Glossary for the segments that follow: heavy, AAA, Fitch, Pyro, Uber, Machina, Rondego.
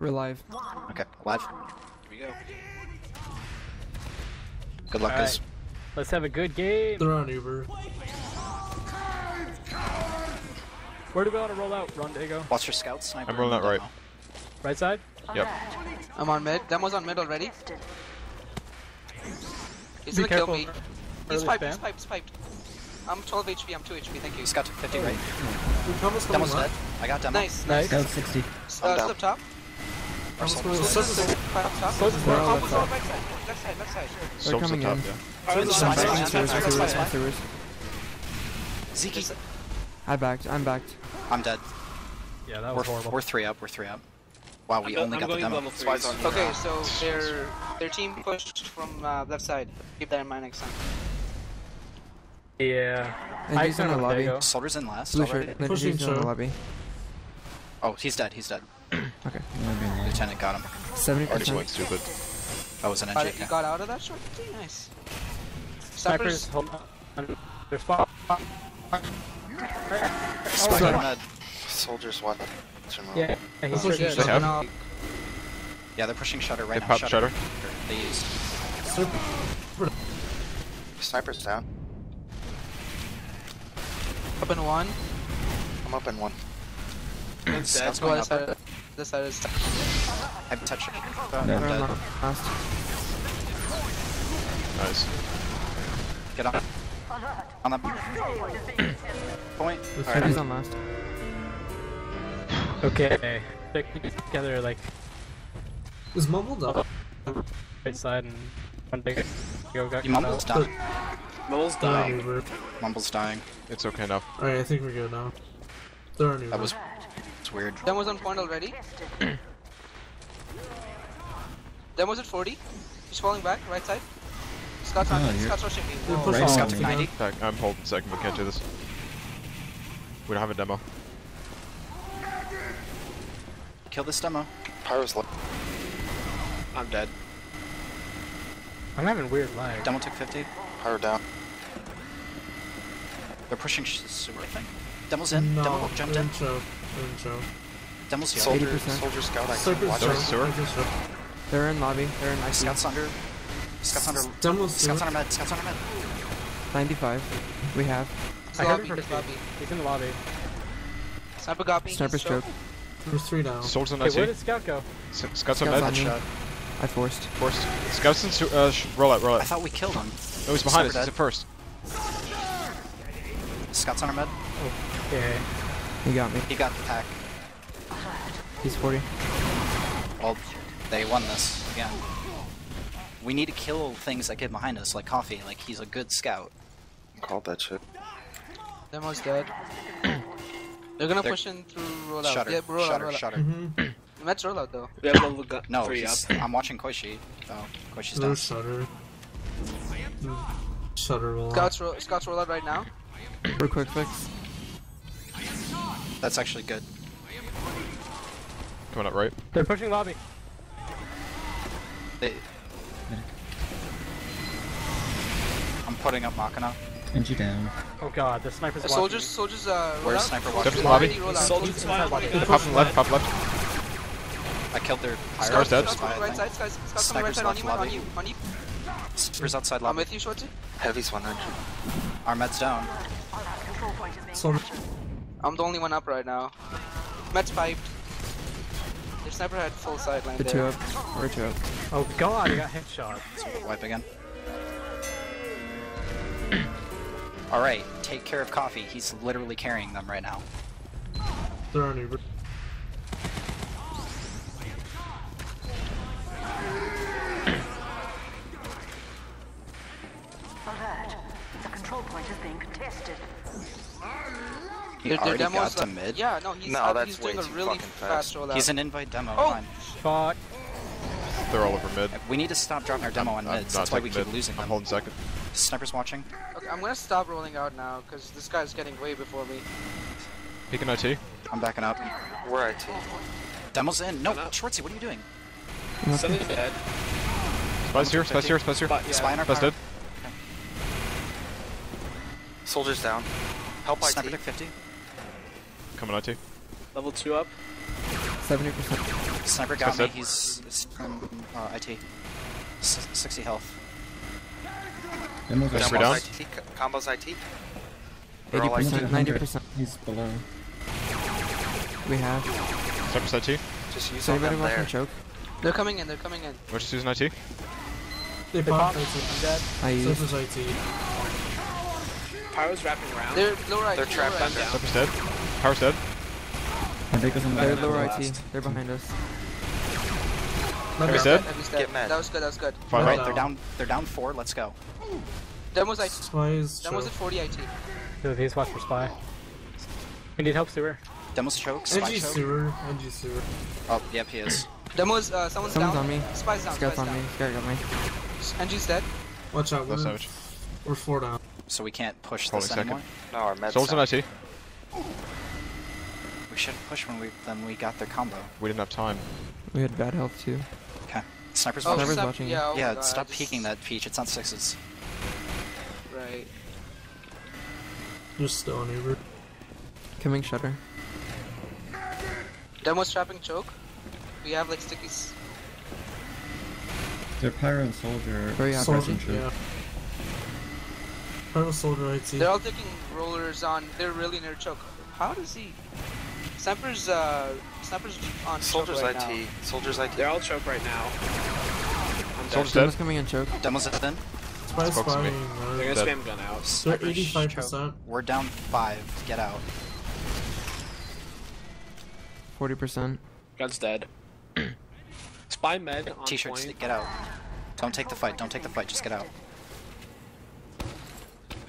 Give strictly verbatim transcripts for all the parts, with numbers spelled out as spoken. We're live. Okay, live. Here we go. Good luck, right. guys. Let's have a good game. They're on Uber. Where do we want to roll out, Rondego? Watch your scouts. I'm, I'm rolling out right. Right side? Yep. I'm on mid. Demo's on mid already. He's Be gonna careful. kill me. He's piped, he's piped, he's piped. I'm twelve H P, I'm two H P, thank you. Scout took fifty oh. right. Demo's dead. I got Demo. Nice, nice. Scout sixty. Uh, slip top. Or slip top. Combo's on right side. Left side, left side. They're coming in. Zeke. I backed, I'm backed. I'm dead. Yeah, that was we're, horrible. We're three up, we're three up. Wow, we I'm only I'm got the Demo. Okay, so their their team pushed from uh, left side. Keep that in mind next time. Yeah. And I he's in the lobby. Soldier's in last. Blue shirt. Pushing in the lobby. Oh, he's dead. He's dead. Okay. Lieutenant got him. seventy percent. Already went stupid. I was an N J K. He got out of that shot. Nice. Snipers, hold on. They're spot. Spot. Soldier's one. Yeah. He's pushing shutter. Yeah, they're pushing shutter right now. They popped shutter. They used. Sniper's down. Up in one. I'm up in one. That's that's going this, up. Side, this side is. I've touched it. No, no, no, no. Nice. Get on. On that point. This right. He's on last. Okay. They're together like. Was mumbled up. Right side and one big. Go, go, go. Mumble's down. Mumble's dying. No. Mumble's dying. It's okay now. Alright, I think we're good now. There are new that was. It's weird. That was on point already. That was at forty. He's falling back, right side. Scott's on. Scott's rushing me. Right, Scott took ninety. I'm holding second, we can't do this. We don't have a Demo. Kill this Demo. Pyro's low. I'm dead. I'm having weird lag. Demo took fifty. Pyro down. They're pushing super, I think. Demo's in. No, Demo jumped in. Intro. Intro. Demo's here. Soldier, soldier scout. I can watch it. They're in lobby. They're in I C. Scout's under. Scout's under. Demo's Scout's under med. Scout's under med. ninety-five. We have. I got him for lobby. He's in the lobby. Sniper got me. Sniper stroke. There's three down. Soldier's on I C. Where did Scout go? Scout's on med. I forced. Forced. Scout's in uh, roll out, roll out. I thought we killed him. No, he's behind us. He's at first. Scott's on our med. Okay. He got me. He got the pack. He's forty. Well, they won this again. We need to kill things that get behind us, like Coffee. Like, he's a good scout. Called that shit. Demo's dead. They're gonna They're push in through rollout. Shutter, yeah, roll shutter, out, roll shutter. Mm-hmm. Let's roll out, though. We have level got no, three up. I'm watching Koichi. Oh, Koichi's down. Shutter. Shutter roll Scott's, ro Scott's roll out right now. We're quick fix. That's actually good. Coming up right. They're pushing lobby. They... I'm putting up Machina. And you down. Oh god, the sniper's uh, watching. Soldiers, soldiers, uh... Where's sniper watching? Sniper's lobby. Soldiers, lobby. lobby. Pop from left, pop left. I killed their... Scar's dead. Right side, Scar's coming right side on you, on you, on you. Sniper's outside lobby. I'm with you, Shorty. Heavy's one hundred. Our med's down. Sorry. I'm the only one up right now. Med's piped. Their sniper had full sideline. We're two up. We're two up. Oh god, I got headshot. So wipe again. Alright, take care of Coffee. He's literally carrying them right now. They're on Uber. He already got to mid? Yeah, no, he's, no, uh, that's he's way doing too a really fast rollout. He's an invite Demo. Oh, fuck. They're all over mid. We need to stop dropping our Demo I'm, on mids. That's why we mid. keep losing I'm them. Holding second. Sniper's watching. Okay, I'm gonna stop rolling out now, because this guy's getting way before me. Peek an I T. I'm backing up. We're I T. Demo's in. No, Schwartzy, what are you doing? Something's dead. Spice here, spice here, spice here. Spy on our power. Soldier's down. Help I T. Sniper took fifty. Coming on two. Level two up. seventy percent. Sniper got me, he's from uh, I T. sixty health. Combo's down. I T. Combo's I T. eighty percent, ninety percent. He's below. We have. Sniper's I T. Just use everybody watch my choke. They're coming in, they're coming in. Where's Susan I T? They popped. I'm dead. I use. Susan's I T. Pyro's wrapping around. They're low right. They're trapped under. Sniper's dead. Pyro's dead. They're lower I T. They're behind us. Heavy's dead? Get mad. That was good, that was good. Alright, they're down, they're down four, let's go. That was I T. That was at forty I T. Dude, he's watch for spy. We need help, sewer. Demo's choke, spy choke. Sewer, N G sewer. Oh, yep, he is. Demo's, uh, someone's down. Someone's on me. Spy's down, Scout's on me, Scout got me. N G's dead. Watch out, we're four down. So we can't push this anymore? No, our med's down. Soul's in I T. We shouldn't push when we then we got their combo. We didn't have time. We had bad health too. Okay. Sniper's oh, watching. Sniper's watching. Yeah, oh yeah God, stop just... peeking that peach. It's on sixes. Right. Just still on Uber. Coming shutter. Demo's trapping choke. We have like stickies. They're Pyro and Soldier. Very soldier, yeah. Pyro Soldier I T. They're all taking rollers on. They're really near choke. How does he... Sniper's, uh, Sniper's on Soldier's right I T. Now. Soldier's I T. They're all choke right now. I'm Soldier's dead. Demo's coming in choke. Demo's dead. Spy's spying. They're gonna spam gun out. They're eighty-five percent. We're down five. Get out. forty percent. Gun's dead. Spy med on T-shirts, get out. Don't take the fight. Don't take the fight. Just get out.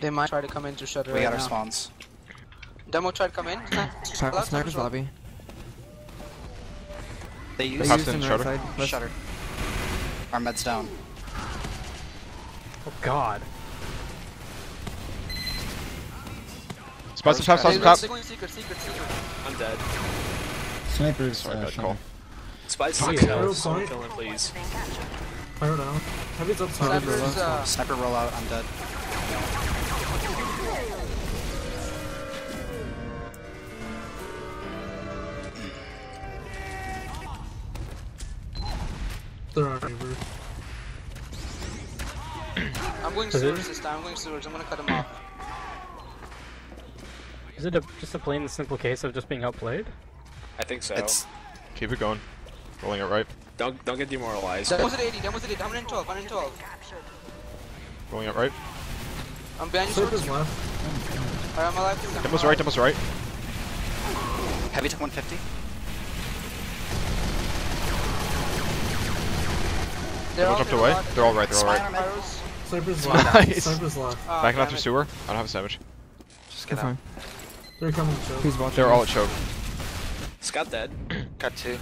They might try to come in to shutter right now. We got our spawns. Demo tried to come in. Sniper's lobby. They used the shutter. Shutter. Our med's down. Oh god. Spots on top, spots on top. Secret, secret, secret. I'm dead. Sniper's sorry, bad call. Spice is down. Kill him, please. I don't know. Heavy's up top. Sniper rollout. I'm dead. I'm going sewers this time, I'm going sewers, I'm gonna cut him off. Is it a, just a plain simple case of just being outplayed? I think so. It's... Keep it going. Rolling it right. Don't don't get demoralized. That was at eighty, that was at eighty, one twelve, one twelve. Rolling it right. I'm behind you. Alright, I'm alive. Demo's right, Demo's right. Heavy took one fifty. They're all jumped away. They're all right. They're all right. Sniper's left. Sniper's left. Backing out through sewer. I don't have a savage. Just get out. They're coming to choke. They're all at choke. Scout dead. Got two.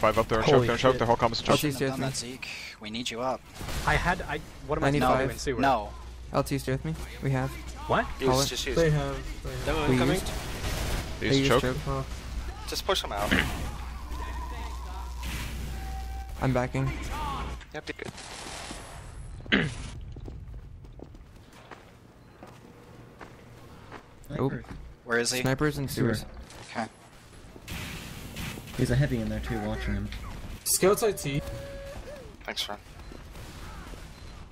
Five up there. Choke. They're choke. Their whole combo's choke. L T's with me. Zeke, we need you up. I had. I. What am I doing in sewer? No. L T's with me. We have. What? Just use. They have. Demo coming. They use choke. Just push them out. I'm backing. Yep, good. Oh. Where is he? Snipers and sewers. Okay. There's a heavy in there too, watching him. Scouts I T. Thanks,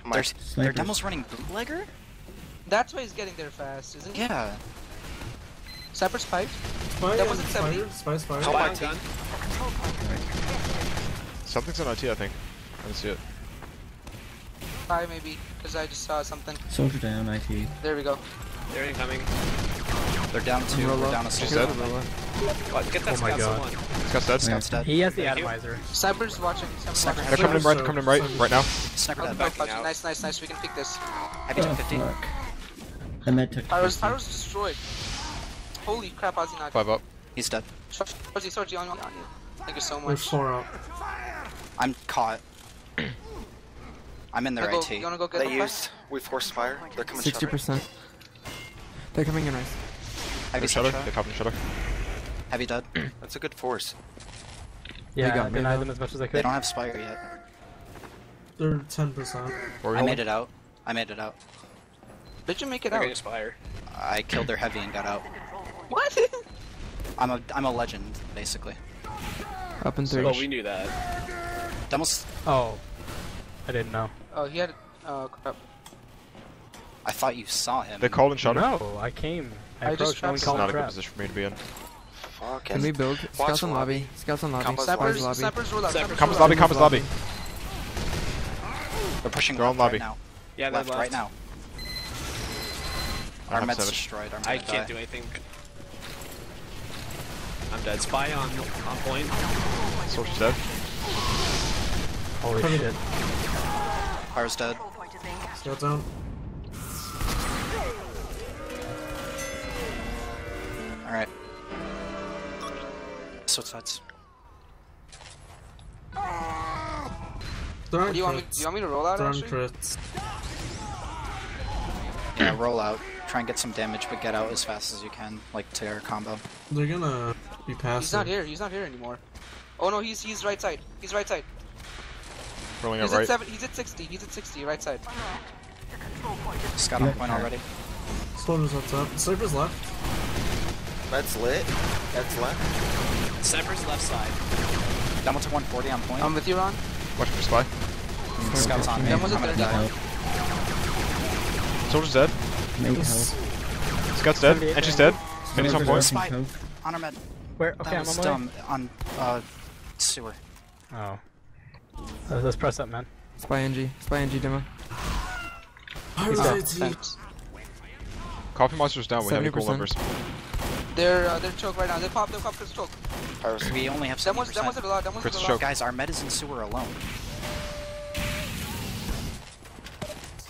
man. Their demo's running bootlegger? That's why he's getting there fast, isn't he? Yeah. Sniper's piped. That wasn't seventy. Spies fired. Help I T. Something's on I T, I think. I see it. Five maybe, because I just saw something. Soldier down, I T. There we go. They're incoming. They're down two, we're down a soldier. Oh, get that oh my god. Scout's dead. Scout's dead. He has the atomizer. Sniper's watching. Sniper. They're coming in right, they're coming in right, right now. Sniper dead. Nice, nice, nice, we can pick this. Heavy took fifty. And they took Pyro's destroyed. Holy crap, how's he not? Five up. He's dead. Sorgi, Sorgi, on you. Thank you so much. We're four up. I'm caught. I'm in their I T. Go get they used. We forced fire. They're coming. Sixty percent. They're coming in right. Heavy shutter. They're popping shutter. Heavy dead. That's a good force. Yeah, they got me. Deny them as much as I could. They don't have spire yet. They're ten percent. I made it out. I made it out. Did you make it out? Spire. I killed their heavy and got out. What? I'm a I'm a legend basically. Up in thirty. Oh, we knew that. Almost. Oh, I didn't know. Oh, he had. Oh crap. I thought you saw him. They called and shot him. No, I came. I, I approached. Just it's not a good position for me to be in. Fuck. Can we build? Scouts on lobby. Scouts on lobby. Snipers lobby. Snipers lobby. Compass lobby. They're pushing their own lobby. Right now. Yeah, left, left right now. Our med's destroyed. Our med I can't die. do anything. I'm dead. Spy on on point. Source dead. Holy shit. Pyro's dead. Still down. Alright. Switch sides. What do you want me do you want me to roll out actually? Yeah, roll out. Try and get some damage, but get out as fast as you can, like to our combo. They're gonna be passive. He's not here, he's not here anymore. Oh no, he's he's right side. He's right side. Rolling he's at right. Seven, he's at sixty, he's at sixty, right side. Just got on point already. Sniper's up. Sniper's left. That's lit. That's left. Sniper's left side. Demo took one forty on point. I'm with you, Ron. Watch for spy. Mm-hmm. Scout's on me. Demo's I'm gonna die. Soldier's dead. Nice. Scout's dead. Entry's dead. Finish on point. Spy. On our med. Where? Okay, I'm on on, uh, sewer. Oh. Uh, let's press up, man. Spy N G. Spy N G demo. He's dead. Coffee monster's down. We have equal numbers. They're uh, they're choke right now. They pop. They pop. Chris choke. We only have seven percent. Demo's allowed. Demo's allowed. Guys, our med is in sewer alone.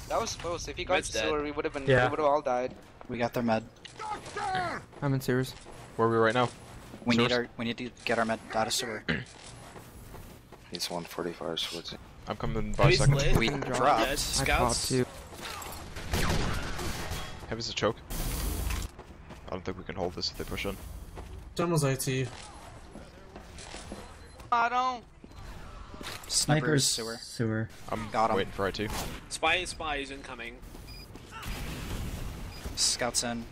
That was close. If he got sewer, we would have been. Yeah. We would have all died. We got their med. Doctor! I'm in sewers. Where are we right now? We sewers? need our. We need to get our med out of sewer. He's one forty-five swords. I'm coming in five He's seconds. Lit. We dropped. Scouts. I Heavy's a choke. I don't think we can hold this if they push in. Demo's I T. I don't. Snipers, Snipers sewer. Sewer. I'm Got waiting for I T. Spy, spy is incoming. Scouts in.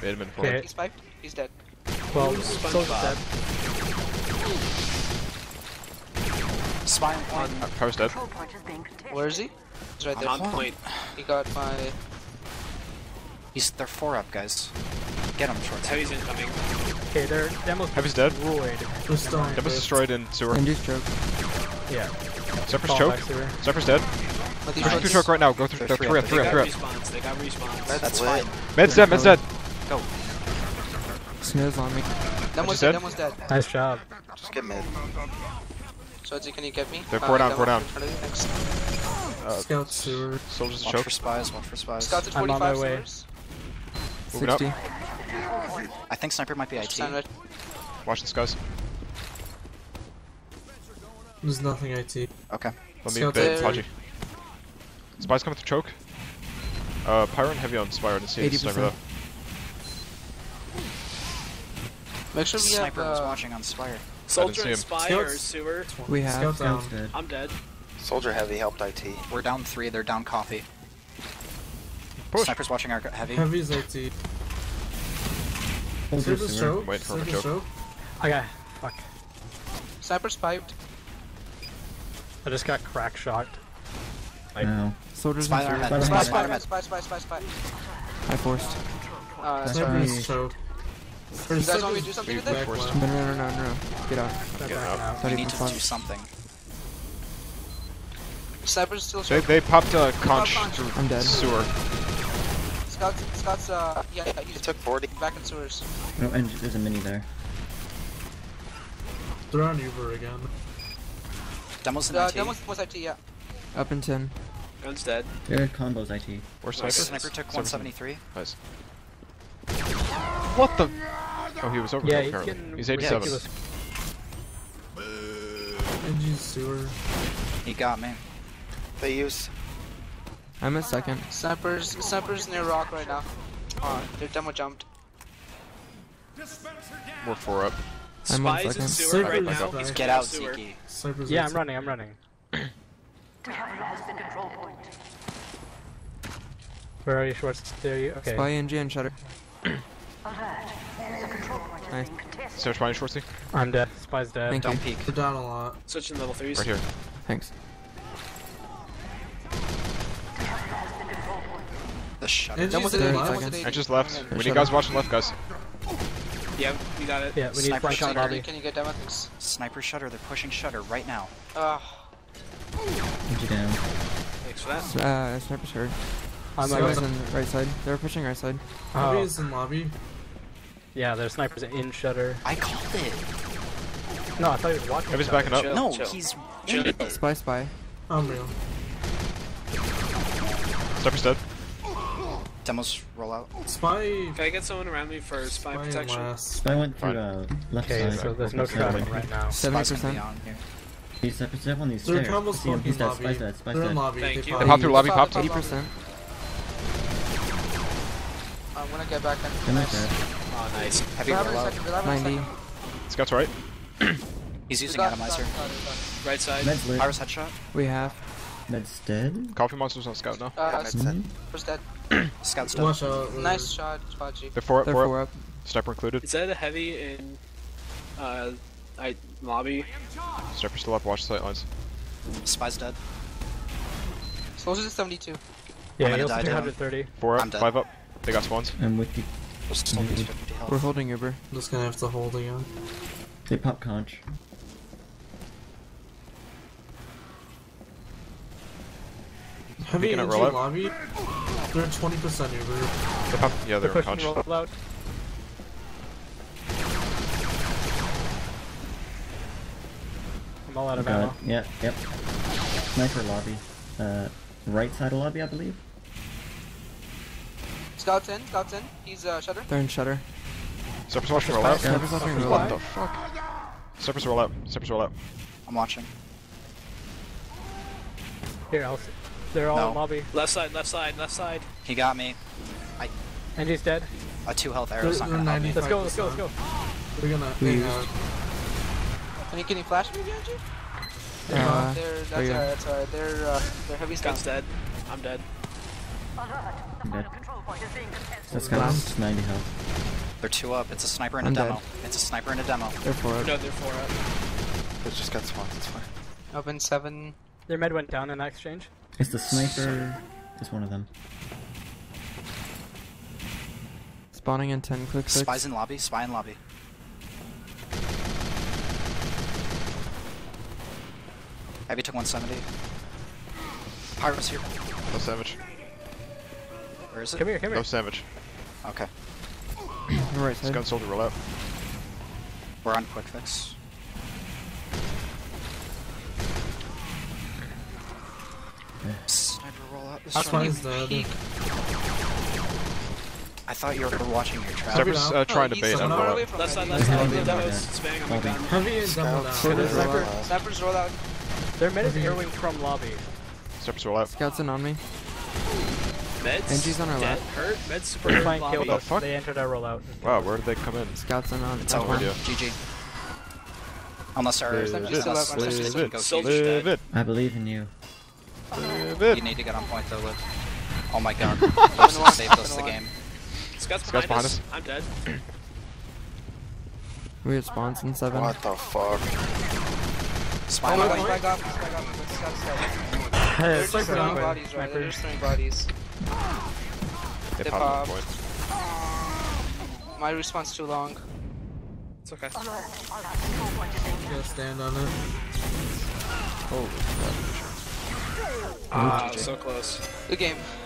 Bateman for it. He's spiked. He's dead. Well, soldier's dead. Spy on point. Power's dead. Where is he? He's right there. I'm on point. He got my. He's. They're four up, guys. Get him, short. Heavy's incoming. Okay, they're. Demo's Heavy's dead. Destroyed. Demo's destroyed in sewer. And he's choked. Yeah. Zephyr's choke. Zephyr's dead. Push through choke right now. Go through. They're three up, three up, three up. They got respawns. That's fine. Med's dead, med's dead. Go. Snow's on me. Demo's dead. Demo's dead. Nice job. Just get mid. So, can you get me? They're four uh, down, four down. Uh, Scouts, sewer. Soldiers to choke. Watch for spies, watch for spies. Scouts at forty-five. I'm on my way. Moving up. I think Sniper might be I T. Watch this, guys. There's nothing I T. Okay. Let me bait Podgy. Spies coming through choke. Uh, Pyro and Heavy on Spyro to see the Sniper though. Make sure we Sniper have, uh... was watching on Spyro. Soldier and Spy or sewer. We have. Down. Dead. I'm dead. Soldier Heavy helped I T. We're down three. They're down coffee. Push. Sniper's watching our Heavy. Heavy's I T. Soldiers choke. Wait for a choke. Okay. Fuck. Sniper's piped. I just got crack shocked. I know. Soldiers in sewer. Spy, spy, spy, spy, spy, spy, spy. I forced. Uh, Sniper's choke. You guys want me to do something with it? No, no, no, no, no. Get out. Get out. We need to do something. Sniper's still shooting. They, they popped a conch through I'm dead. sewer. Scott's, Scott's, uh, yeah, yeah, he took forty. Back in sewers. No, and there's a mini there. They're on Uber again. Demo's in uh, I T. Demo's was I T, yeah. Up in ten. Gun's dead. They're combos I T. Or Sniper. Sniper took one seventy-three. Nice. What the? Oh, he was over there, yeah, apparently. He's eighty-seven. Ridiculous. He got me. They used. I'm in second. Snipers, snipers near rock right now. Uh, their demo jumped. We're four up. I'm in second. Sewer right now. He's get out, Ziki. Yeah, I'm running. I'm running. Where are you, Schwartz? There you. Okay. Spy, N G, and Shutter. Nice. Search mine, Shorty. I'm dead. Spy's dead. Thank Don't you. Peek. They're down a lot. Searching level threes. Right here. Thanks. The shot. I just left. We need guys watching left, guys. Yeah, we got it. Yeah, we need sniper shutter. Bobby. Can you get down with this? Sniper shutter. They're pushing shutter right now. Uh. Thank you, damn. Thanks for that. Uh, sniper shutter. I'm so on the right side. They're pushing right side. Lobby oh. is in lobby. Yeah, there's snipers in shutter. I called it. No, I thought he was watching. Everybody's backing up. Chill, no, chill. He's chill. Spy, spy. Unreal. Sniper's dead. Demos roll out. Spy. Can I get someone around me for spy, spy protection? Last. Spy went through the left okay, side. Okay, so there's no traffic right now. Seventy percent. He's up on these stairs. They're almost fucking lobby. Spy's dead. Spy's dead. Thank you. They popped through lobby. Popped eighty percent. I'm gonna get back in. Oh, nice. Heavy rollout. ninety. Scout's right. He's using atomizer. Right side. Iris headshot. We have. Med's dead. Coffee monster's on scout now. Uh, Med's dead. First dead. Scout's dead. Shot, nice shot, Spaji. They're four up, four, four up. up. Sniper included. Is that a heavy in uh, I lobby? Sniper's still up. Watch sight lines. Spy's dead. Soldiers at seventy-two. Yeah, he's one thirty. Four up, five up. They got spawns. I'm with you. We're holding Uber. I'm just gonna have to hold again. They pop conch. Heavy in lobby? They're twenty percent Uber. They pop yeah, they're, they're conch. Rollout. I'm all out of ammo. Yeah, yep. Sniper lobby. Uh, right side of lobby, I believe. Scout's in, Scout's in. He's uh, shutter. They're in shutter. Sniper's watching roll out. Yeah. Sniper's watching roll out. What the fuck? Sniper's roll out. Sniper's roll out. I'm watching. Here, I'll see. They're all no. in lobby. Left side, left side, left side. He got me. I... And he's dead. A two health arrow's not gonna help me. Let's go, let's go, let's go. We're gonna... Can you, can you flash me, Genji? Uh, uh, they're... That's alright, that's alright. They're, uh, they're heavy scout. Scout's dead. I'm dead. I'm dead. That's got us ninety health. They're two up. It's a sniper and a I'm demo. Dead. It's a sniper and a demo. They're four up. No, they're four up. It's just got spawns. It's fine. Open seven. Their med went down in that exchange. It's the sniper. It's one of them. Spawning in ten clicks. Spies in lobby. Spy in lobby. Abby took one seventy. Pyro's here. No savage. Where is it? Come here, come here. No savage. Okay. Right side. Gun soldier roll out. We're on quick fix. Yeah. Sniper roll out. This one's dead. I thought you were watching your trap. Sniper's uh, trying oh, to bait. I'm going left side, left side. That was spamming on the gun. Heavy is down. Sniper's roll out. Their med is arrowing from lobby. Sniper's roll out. Scout's in on me. Meds? N G's on our left. Hurt. Meds super hurt. Killed us. The they entered our rollout. Wow, where did they come in? Scouts and on. It's over. G G. Unless our N G's still up. Live it. I believe in you. Live it. You need to get on point though, Liv. Oh my god. Liv saved us the game. Scouts behind us. I'm dead. We had spawns in seven. What the fuck? Spy my way. Back up. Back up. They're just throwing bodies right. They're just throwing bodies. They pop. My response too long. It's okay. Just stand on it. Holy crap. Ah, so close. Good game.